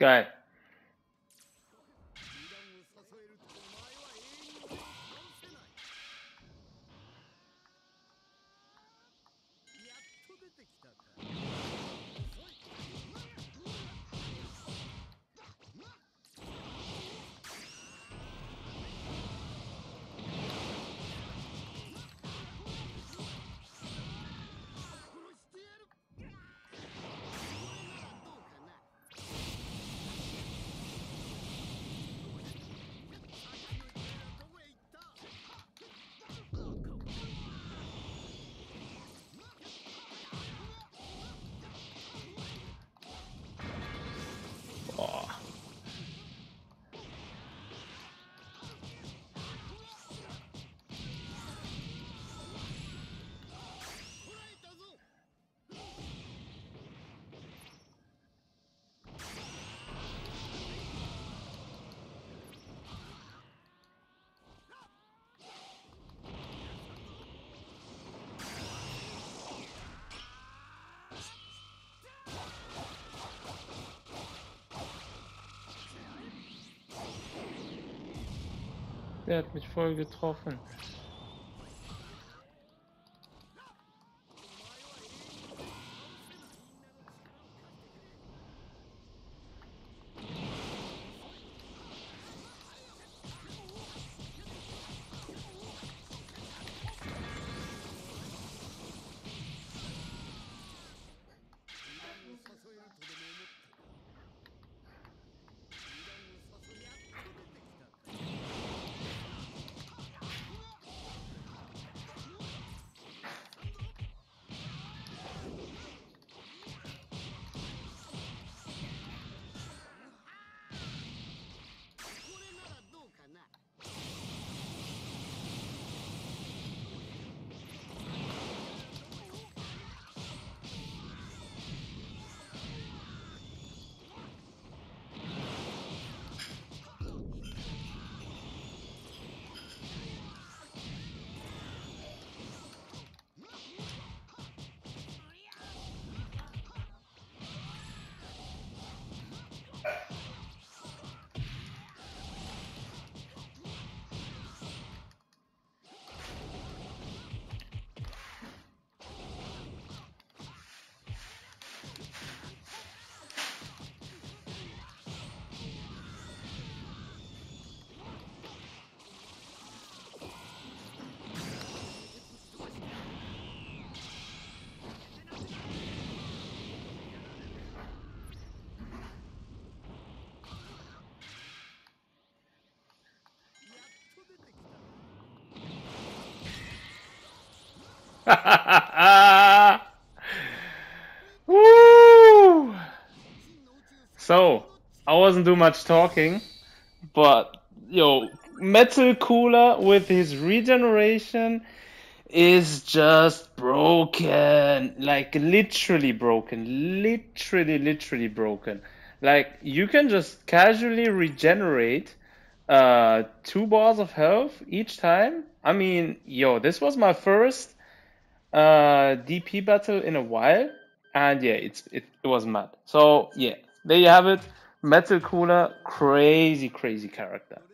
Geil. Der hat mich voll getroffen. So, I wasn't too much talking, but yo, Metal Cooler with his regeneration is just broken, like literally broken, literally broken. Like you can just casually regenerate 2 bars of health each time. I mean, yo, this was my first DP battle in a while, and yeah, it was mad. So yeah, there you have it, Metal Cooler, crazy character.